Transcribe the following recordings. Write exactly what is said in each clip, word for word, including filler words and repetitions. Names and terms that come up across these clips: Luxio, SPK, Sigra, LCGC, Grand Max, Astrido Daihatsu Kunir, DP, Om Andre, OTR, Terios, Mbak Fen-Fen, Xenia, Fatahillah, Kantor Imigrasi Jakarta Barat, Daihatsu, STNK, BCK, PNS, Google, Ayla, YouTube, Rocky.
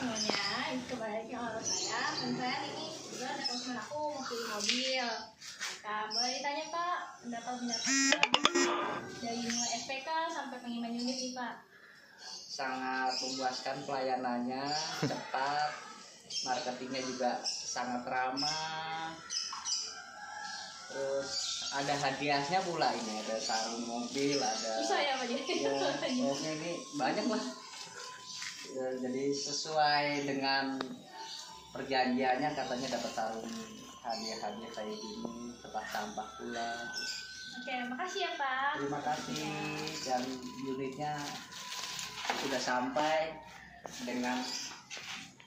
semuanya, itu kembali lagi sama saya Fen-Fen. Ini juga ada konsumen aku mau pilih mobil. Maka boleh ditanya Pak, pendapat-pendapat dari mulai S P K sampai pengiriman unit nih Pak. Sangat memuaskan pelayanannya, cepat, marketingnya juga sangat ramah. Terus ada hadiahnya pula, ini ada sarung mobil, ada susah ya, Pak, ya, pokoknya ini banyak lah. Jadi sesuai dengan perjanjiannya katanya dapat sarung, hadiah-hadiah kayak gini, tempat sampah pula. Oke, makasih ya Pak. Terima kasih ya. Dan unitnya sudah sampai dengan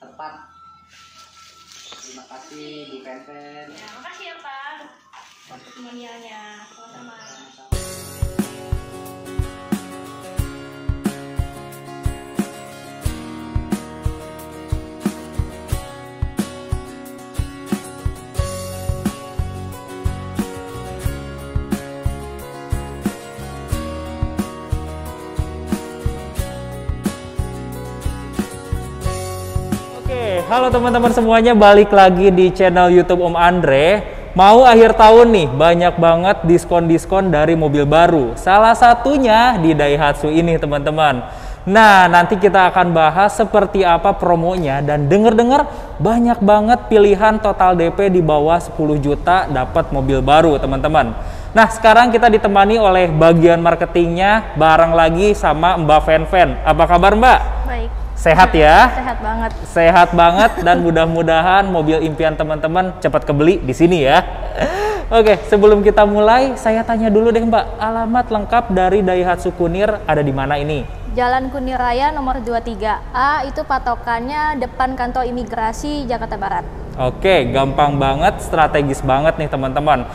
tepat. Terima kasih Bu Fen-Fen. Ya, makasih ya Pak. Testimonialnya, sama-sama. Oke, halo teman-teman semuanya, balik lagi di channel YouTube Om Andre. Mau akhir tahun nih, banyak banget diskon-diskon dari mobil baru. Salah satunya di Daihatsu ini, teman-teman. Nah, nanti kita akan bahas seperti apa promonya. Dan denger-dengar banyak banget pilihan total D P di bawah sepuluh juta dapat mobil baru, teman-teman. Nah, sekarang kita ditemani oleh bagian marketingnya bareng lagi sama Mbak Fen-Fen. Apa kabar, Mbak? Baik. Sehat ya? Sehat banget. Sehat banget dan mudah-mudahan mobil impian teman-teman cepat kebeli di sini ya. Oke, sebelum kita mulai, saya tanya dulu deh Mbak, alamat lengkap dari Daihatsu Kunir ada di mana ini? Jalan Kunir Raya nomor dua puluh tiga A, itu patokannya depan Kantor Imigrasi Jakarta Barat. Oke, gampang banget, strategis banget nih teman-teman.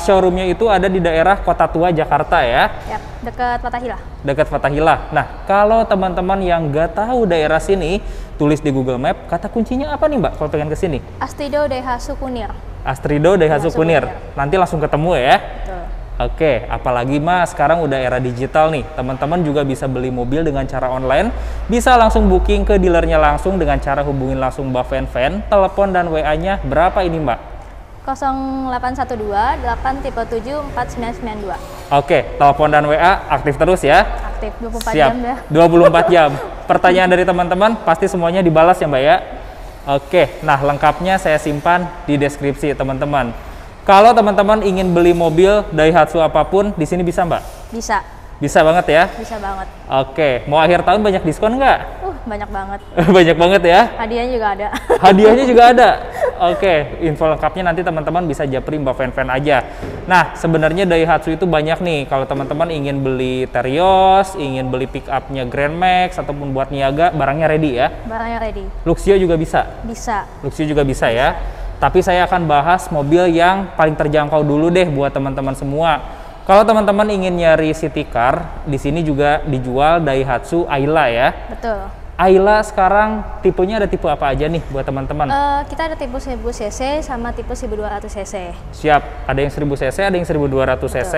Showroomnya itu ada di daerah Kota Tua Jakarta ya? Ya, dekat Fatahillah. Dekat Fatahillah. Nah, kalau teman-teman yang nggak tahu daerah sini, tulis di Google Map, kata kuncinya apa nih Mbak kalau pengen ke sini? Astrido Daihatsu Kunir. Astrido Daihatsu Kunir. Nanti langsung ketemu ya? Betul. Oke, apalagi Mas, sekarang udah era digital nih. Teman-teman juga bisa beli mobil dengan cara online, bisa langsung booking ke dealernya langsung dengan cara hubungin langsung Mbak Fen-Fen. Telepon dan W A-nya berapa ini, Mbak? nol delapan satu dua, delapan tiga tujuh, empat sembilan sembilan dua. Oke, telepon dan W A aktif terus ya? Aktif, dua puluh empat siap, jam ya. dua puluh empat jam. Pertanyaan dari teman-teman pasti semuanya dibalas ya, Mbak ya? Oke, nah lengkapnya saya simpan di deskripsi, teman-teman. Kalau teman-teman ingin beli mobil Daihatsu apapun, di sini bisa Mbak? Bisa. Bisa banget ya? Bisa banget. Oke, mau akhir tahun banyak diskon nggak? Uh, banyak banget. Banyak banget ya? Hadiahnya juga ada. Hadiahnya juga ada? Oke, info lengkapnya nanti teman-teman bisa japri Mbak Fen-Fen aja. Nah, sebenarnya Daihatsu itu banyak nih. Kalau teman-teman ingin beli Terios, ingin beli pick up-nya Grand Max, ataupun buat niaga, barangnya ready ya? Barangnya ready. Luxio juga bisa? Bisa. Luxio juga bisa ya? Bisa. Tapi saya akan bahas mobil yang paling terjangkau dulu deh buat teman-teman semua. Kalau teman-teman ingin nyari city car, di sini juga dijual Daihatsu Ayla ya. Betul. Ayla sekarang tipenya ada tipe apa aja nih buat teman-teman? Uh, kita ada tipe seribu cc sama tipe seribu dua ratus cc. Siap, ada yang seribu cc, ada yang seribu dua ratus cc.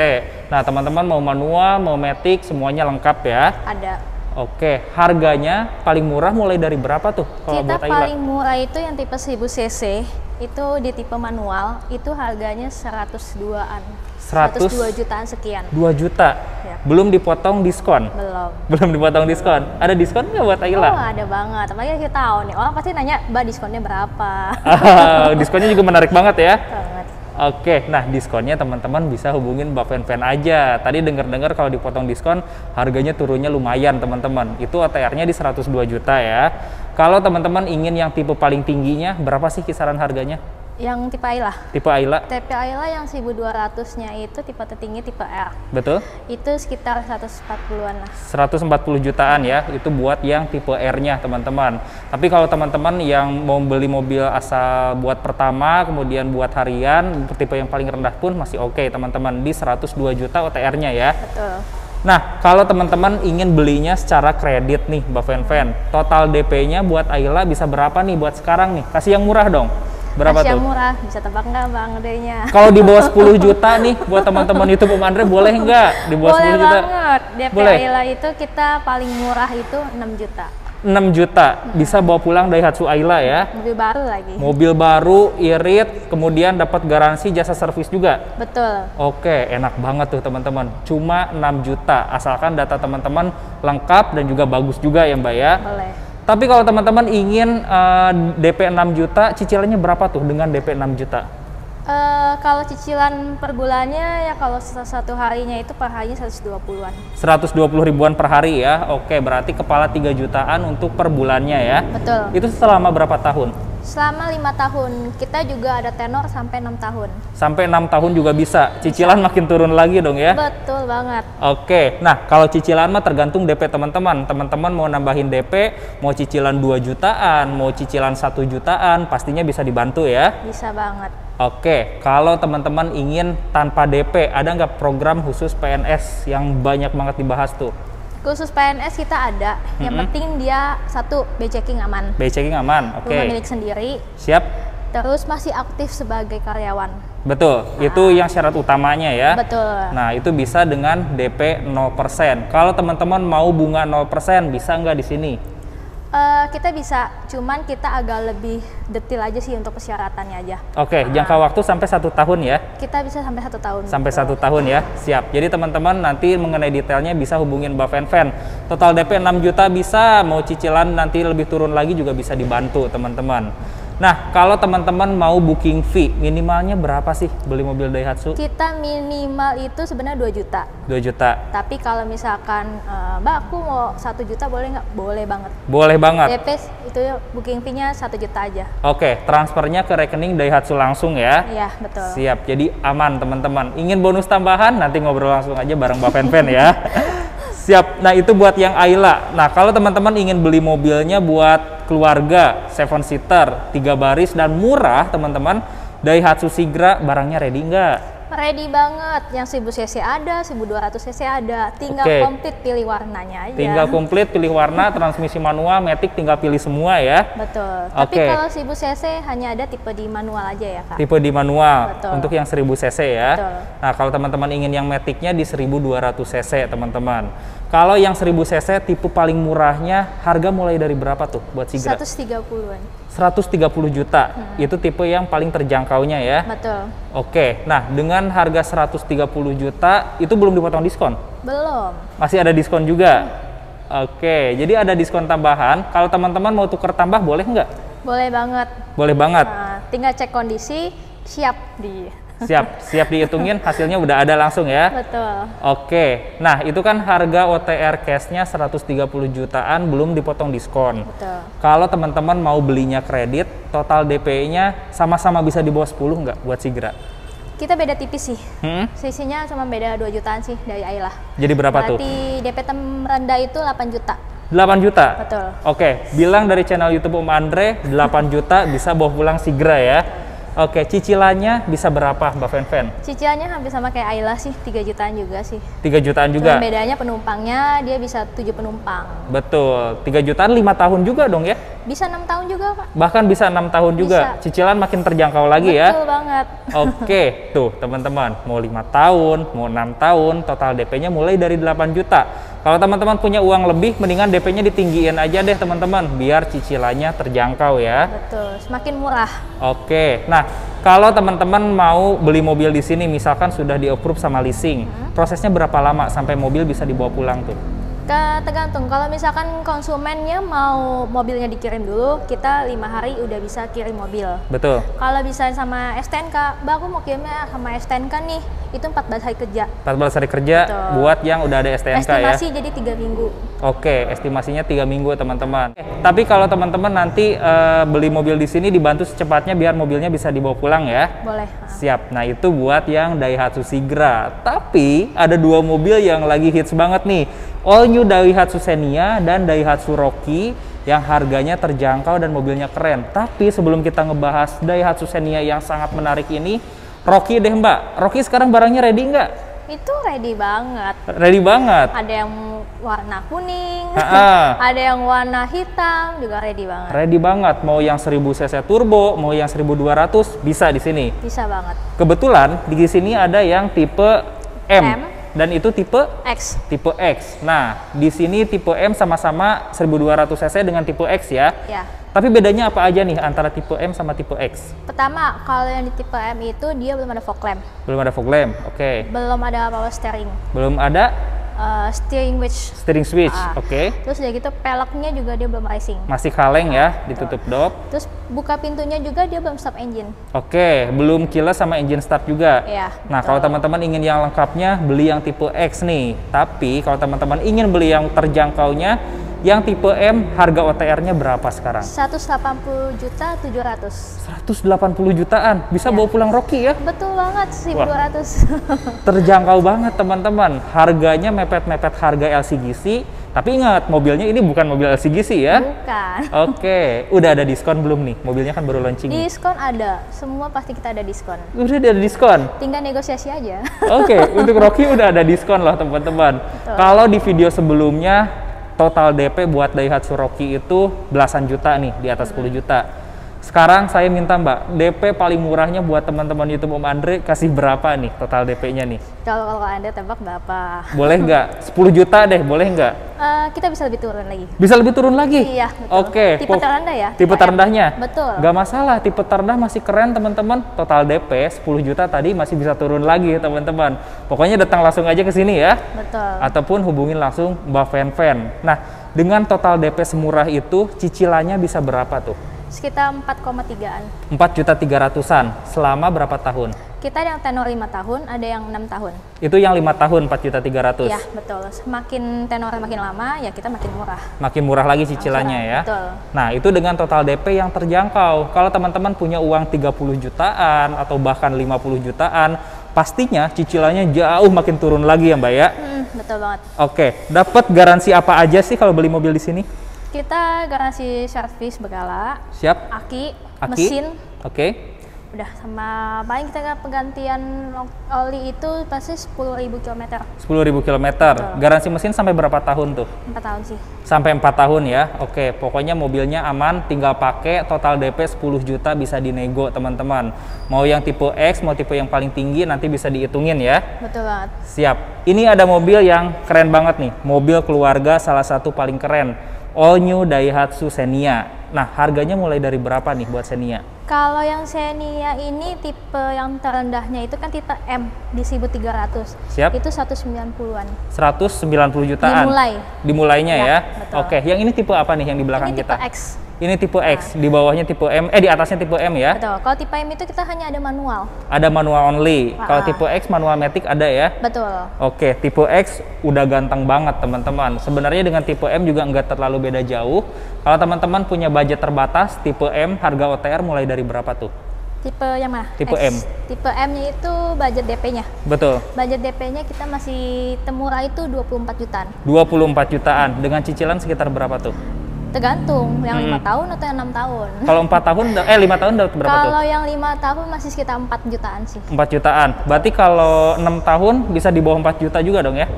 Nah, teman-teman mau manual, mau matic, semuanya lengkap ya? Ada. Oke, harganya paling murah mulai dari berapa tuh? Kalau kita buat Ayla? Paling murah itu yang tipe seribu cc, itu di tipe manual, itu harganya seratus dua an. seratus dua jutaan sekian. dua juta? Ya. Belum dipotong diskon? Belum. Belum dipotong diskon? Ada diskon nggak buat Ayla? Oh, ada banget. Apalagi kita tahu nih, orang pasti nanya, Mbak diskonnya berapa? Diskonnya juga menarik banget ya? Banget. Oke, nah diskonnya teman-teman bisa hubungin Mbak Fen-Fen aja. Tadi dengar-dengar kalau dipotong diskon harganya turunnya lumayan teman-teman. Itu O T R-nya di seratus dua juta ya. Kalau teman-teman ingin yang tipe paling tingginya, berapa sih kisaran harganya? Yang tipe Ayla. Tipe Ayla? Tipe Ayla yang seribu dua ratus-nya itu tipe tertinggi tipe R. Betul. Itu sekitar seratus empat puluhan lah. seratus empat puluh jutaan ya, itu buat yang tipe R-nya teman-teman. Tapi kalau teman-teman yang mau beli mobil asal buat pertama, kemudian buat harian, tipe yang paling rendah pun masih oke okay, teman-teman. Di seratus dua juta O T R-nya ya. Betul. Nah, kalau teman-teman ingin belinya secara kredit nih, Mbak Fen-Fen, total D P-nya buat Ayla bisa berapa nih buat sekarang nih? Kasih yang murah dong. Berapa tuh? Yang murah, bisa tebak nggak Bang Andre-nya? Kalau di bawah sepuluh juta nih, buat teman-teman itu Om Andre boleh nggak? Di bawah boleh sepuluh juta? Boleh banget. D P Ayla itu kita paling murah itu enam juta. enam juta bisa bawa pulang Daihatsu Ayla ya. Mobil baru lagi. Mobil baru, irit, kemudian dapat garansi jasa servis juga. Betul. Oke, enak banget tuh teman-teman. Cuma enam juta, asalkan data teman-teman lengkap dan juga bagus juga ya Mbak ya. Boleh. Tapi kalau teman-teman ingin uh, D P enam juta, cicilannya berapa tuh dengan D P enam juta? Uh, kalau cicilan per bulannya ya kalau satu harinya itu per harinya seratus dua puluhan. seratus dua puluh ribuan per hari ya. Oke, berarti kepala tiga jutaan untuk per bulannya ya. Betul. Itu selama berapa tahun? Selama lima tahun. Kita juga ada tenor sampai enam tahun. Sampai enam tahun juga bisa. Cicilan makin turun lagi dong ya. Betul banget. Oke. Nah, kalau cicilan mah tergantung D P teman-teman. Teman-teman mau nambahin D P, mau cicilan dua jutaan, mau cicilan satu jutaan, pastinya bisa dibantu ya. Bisa banget. Oke, kalau teman-teman ingin tanpa D P, ada nggak program khusus P N S yang banyak banget dibahas tuh? Khusus P N S kita ada, yang mm-hmm. penting dia satu, B C K aman. B C K aman, oke. Okay. Rumah milik sendiri. Siap. Terus masih aktif sebagai karyawan. Betul, nah, itu yang syarat utamanya ya. Betul. Nah, itu bisa dengan D P nol persen. Kalau teman-teman mau bunga nol persen, bisa nggak di sini? Uh, kita bisa, cuman kita agak lebih detil aja sih untuk persyaratannya aja. Oke, okay, nah, jangka waktu sampai satu tahun ya? Kita bisa sampai satu tahun. Sampai satu tahun ya, siap. Jadi teman-teman nanti mengenai detailnya bisa hubungin Mbak Fen-Fen. Total D P enam juta bisa, mau cicilan nanti lebih turun lagi juga bisa dibantu teman-teman. Nah, kalau teman-teman mau booking fee, minimalnya berapa sih beli mobil Daihatsu? Kita minimal itu sebenarnya dua juta. dua juta. Tapi kalau misalkan uh, Mbak, aku mau satu juta boleh nggak? Boleh banget. Boleh banget. D P itu booking fee-nya satu juta aja. Oke, transfernya ke rekening Daihatsu langsung ya? Iya, betul. Siap, jadi aman teman-teman. Ingin bonus tambahan? Nanti ngobrol langsung aja bareng Mbak Fen-Fen ya. Siap, nah itu buat yang Ayla. Nah, kalau teman-teman ingin beli mobilnya buat keluarga, seven seater, tiga baris, dan murah teman-teman, Daihatsu Sigra barangnya ready nggak? Ready banget, yang seribu cc ada, seribu dua ratus cc ada, tinggal okay. komplit pilih warnanya aja. Tinggal komplit pilih warna, transmisi manual, matic tinggal pilih semua ya. Betul. Okay. Tapi kalau seribu cc hanya ada tipe di manual aja ya Kak. Tipe di manual. Betul. Untuk yang seribu cc ya. Betul. Nah, kalau teman-teman ingin yang maticnya di seribu dua ratus cc teman-teman. Kalau yang seribu cc tipe paling murahnya harga mulai dari berapa tuh buat Sigra? seratus tiga puluhan. seratus tiga puluh juta, hmm. itu tipe yang paling terjangkaunya ya? Betul. Oke, nah dengan harga seratus tiga puluh juta, itu belum dipotong diskon? Belum. Masih ada diskon juga? Hmm. Oke, jadi ada diskon tambahan, kalau teman-teman mau tuker tambah boleh nggak? Boleh banget. Boleh banget? Nah, tinggal cek kondisi, siap di... Siap, siap dihitungin, hasilnya udah ada langsung ya. Betul. Oke, nah itu kan harga O T R cashnya seratus tiga puluh jutaan belum dipotong diskon. Betul. Kalau teman-teman mau belinya kredit, total D P-nya sama-sama bisa di bawah sepuluh nggak buat Sigra? Kita beda tipis sih, hmm? sisinya cuma beda dua jutaan sih dari Ayla. Jadi berapa berarti tuh? Berarti D P terendah itu delapan juta. delapan juta? Betul. Oke, bilang dari channel YouTube Om Andre, delapan juta bisa bawa pulang Sigra ya. Oke, cicilannya bisa berapa Mbak Fen-Fen? Cicilannya hampir sama kayak Ayla sih, tiga jutaan juga sih. tiga jutaan juga? Cuman bedanya penumpangnya dia bisa tujuh penumpang. Betul, tiga jutaan lima tahun juga dong ya? Bisa enam tahun juga Pak. Bahkan bisa enam tahun juga, bisa. Cicilan makin terjangkau lagi. Betul ya? Betul banget. Oke, tuh teman-teman, mau lima tahun, mau enam tahun, total D P-nya mulai dari delapan juta. Kalau teman-teman punya uang lebih, mendingan D P-nya ditinggiin aja deh teman-teman, biar cicilannya terjangkau ya. Betul, semakin murah. Oke, nah kalau teman-teman mau beli mobil di sini, misalkan sudah di-approve sama leasing, hmm. prosesnya berapa lama sampai mobil bisa dibawa pulang tuh? Tergantung, kalau misalkan konsumennya mau mobilnya dikirim dulu, kita lima hari udah bisa kirim mobil. Betul. Kalau bisa sama S T N K, Mbak aku mau kirimnya sama S T N K nih, itu empat belas hari kerja. empat belas hari kerja. Betul. Buat yang udah ada S T N K. Estimasi ya? Estimasi jadi tiga minggu. Oke, estimasinya tiga minggu teman-teman. Tapi kalau teman-teman nanti e, beli mobil di sini dibantu secepatnya biar mobilnya bisa dibawa pulang ya? Boleh. Siap, nah itu buat yang Daihatsu Sigra. Tapi ada dua mobil yang lagi hits banget nih. All New Daihatsu Xenia dan Daihatsu Rocky yang harganya terjangkau dan mobilnya keren. Tapi sebelum kita ngebahas Daihatsu Xenia yang sangat menarik ini, Rocky deh Mbak. Rocky sekarang barangnya ready nggak? Itu ready banget. Ready banget. Ada yang warna kuning, ada yang warna hitam, juga ready banget. Ready banget. Mau yang seribu cc turbo, mau yang seribu dua ratus bisa di sini. Bisa banget. Kebetulan di sini ada yang tipe M. M. dan itu tipe X. Tipe X. Nah, di sini tipe M sama-sama seribu dua ratus cc dengan tipe X ya. Ya. Tapi bedanya apa aja nih antara tipe M sama tipe X? Pertama, kalau yang di tipe M itu dia belum ada fog lamp. Belum ada fog lamp. Oke. Okay. Belum ada power steering. Belum ada uh, steering switch. Steering switch. Uh, Oke. Okay. Terus udah gitu peleknya juga dia belum racing. Masih kaleng ya, ditutup dop. Terus buka pintunya juga dia belum start engine. Oke, okay. Belum keyless sama engine start juga. Iya. Nah, betul. Kalau teman-teman ingin yang lengkapnya beli yang tipe X nih. Tapi kalau teman-teman ingin beli yang terjangkaunya yang tipe M, harga O T R-nya berapa sekarang? seratus delapan puluh juta tujuh ratus. seratus delapan puluh jutaan. Bisa ya. Bawa pulang Rocky ya? Betul banget, seribu dua ratus. Terjangkau banget teman-teman. Harganya mepet-mepet harga L C G C. Tapi ingat, mobilnya ini bukan mobil L C G C ya? Bukan. Oke, udah ada diskon belum nih? Mobilnya kan baru launching. Diskon ada, semua pasti kita ada diskon. Udah ada diskon? Tinggal negosiasi aja. Oke, untuk Rocky udah ada diskon loh teman-teman. Kalau di video sebelumnya total D P buat Daihatsu Rocky itu belasan juta nih, di atas sepuluh juta. Sekarang saya minta Mbak, D P paling murahnya buat teman-teman YouTube Om Andre kasih berapa nih total D P-nya nih? Kalau kalau Anda tebak berapa? Boleh nggak? sepuluh juta deh, boleh nggak? Uh, kita bisa lebih turun lagi. Bisa lebih turun lagi? Iya, betul. Oke. Okay. Tipe terendah ya? Tipe terendahnya? Betul. Nggak masalah, tipe terendah masih keren teman-teman. Total D P sepuluh juta tadi masih bisa turun lagi teman-teman. Pokoknya datang langsung aja ke sini ya. Betul. Ataupun hubungin langsung Mbak Fen-Fen. Nah, dengan total D P semurah itu, cicilannya bisa berapa tuh? Sekitar empat koma tigaan. empat juta tiga ratusan. Selama berapa tahun? Kita ada yang tenor lima tahun, ada yang enam tahun. Itu yang lima tahun empat juta tiga ratus. Iya, betul. Makin tenor makin lama ya kita makin murah. Makin murah lagi cicilannya ya. Betul. Nah, itu dengan total D P yang terjangkau. Kalau teman-teman punya uang tiga puluh jutaan atau bahkan lima puluh jutaan, pastinya cicilannya jauh makin turun lagi ya, Mbak ya. Hmm, betul banget. Oke, dapat garansi apa aja sih kalau beli mobil di sini? Kita garansi servis berkala, siap, aki, aki, mesin, oke, okay. Udah sama paling kita penggantian oli itu pasti sepuluh ribu kilometer. sepuluh ribu kilometer. Garansi mesin sampai berapa tahun tuh? empat tahun sih. Sampai empat tahun ya. Oke, okay. Pokoknya mobilnya aman, tinggal pakai, total D P sepuluh juta bisa dinego teman-teman. Mau yang tipe X, mau tipe yang paling tinggi nanti bisa dihitungin ya. Betul banget. Siap. Ini ada mobil yang keren banget nih, mobil keluarga salah satu paling keren. All New Daihatsu Xenia. Nah, harganya mulai dari berapa nih buat Xenia? Kalau yang Xenia ini tipe yang terendahnya itu kan tipe M di seribu tiga ratus. Siap. Itu seratus sembilan puluh-an. seratus sembilan puluh jutaan. Dimulai. Dimulainya ya. Ya? Betul. Oke, yang ini tipe apa nih yang di belakang ini kita? Ini tipe X. Ini tipe X, nah. Di bawahnya tipe M, eh di atasnya tipe M ya? Betul, kalau tipe M itu kita hanya ada manual. Ada manual only, kalau tipe X manual matic ada ya? Betul. Oke, tipe X udah ganteng banget teman-teman. Sebenarnya dengan tipe M juga nggak terlalu beda jauh. Kalau teman-teman punya budget terbatas, tipe M harga O T R mulai dari berapa tuh? Tipe yang mana? Tipe X. M. Tipe M-nya itu budget D P-nya. Betul. Budget D P-nya kita masih temurah itu dua puluh empat jutaan. dua puluh empat jutaan, dengan cicilan sekitar berapa tuh? Tergantung yang lima hmm. tahun atau yang enam tahun. Kalau empat tahun, eh lima tahun dapat berapa? Kalau yang lima tahun masih sekitar empat jutaan sih. Empat jutaan. Berarti kalau enam tahun bisa di bawah empat juta juga dong ya?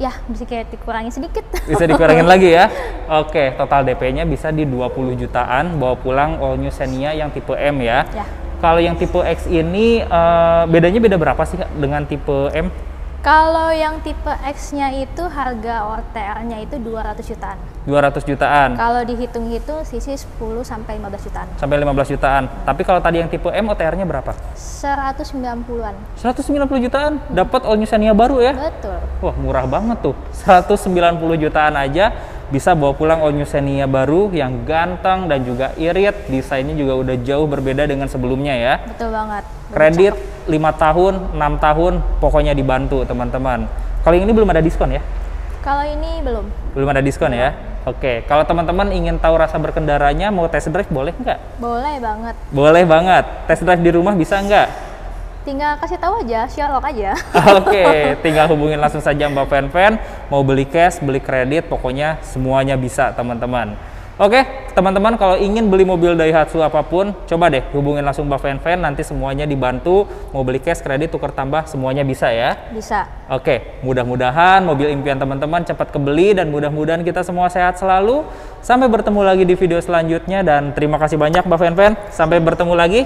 Ya, bisa kayak dikurangi sedikit. Bisa dikurangin lagi ya? Oke, total D P-nya bisa di dua puluh jutaan. Bawa pulang All New Xenia yang tipe M ya. Ya. Kalau yang tipe X ini uh, bedanya beda berapa sih dengan tipe M? Kalau yang tipe X-nya itu harga O T R-nya itu dua ratus jutaan. dua ratus jutaan. Kalau dihitung-hitung sisi sepuluh sampai lima belas jutaan. Sampai lima belas jutaan. Hmm. Tapi kalau tadi yang tipe M O T R-nya berapa? seratus sembilan puluh-an. seratus sembilan puluh jutaan dapat All New Xenia baru ya? Betul. Wah, murah banget tuh. seratus sembilan puluh jutaan aja bisa bawa pulang All New Xenia baru yang ganteng dan juga irit. Desainnya juga udah jauh berbeda dengan sebelumnya ya. Betul banget. Kredit lima tahun, enam tahun, pokoknya dibantu teman-teman. Kalau yang ini belum ada diskon ya? Kalau ini belum. Belum ada diskon belum. Ya? Oke, kalau teman-teman ingin tahu rasa berkendaranya, mau test drive boleh nggak? Boleh banget. Boleh banget. Test drive di rumah bisa nggak? Tinggal kasih tahu aja, share log aja. Oke, okay, tinggal hubungin langsung saja Mbak Fen-Fen. Mau beli cash, beli kredit, pokoknya semuanya bisa teman-teman. Oke, okay, teman-teman kalau ingin beli mobil Daihatsu apapun, coba deh hubungin langsung Mbak Fen-Fen. Nanti semuanya dibantu, mau beli cash, kredit, tukar tambah, semuanya bisa ya? Bisa. Oke, okay, mudah-mudahan mobil impian teman-teman cepat kebeli dan mudah-mudahan kita semua sehat selalu. Sampai bertemu lagi di video selanjutnya dan terima kasih banyak Mbak Fen-Fen. Sampai bertemu lagi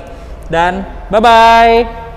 dan bye-bye.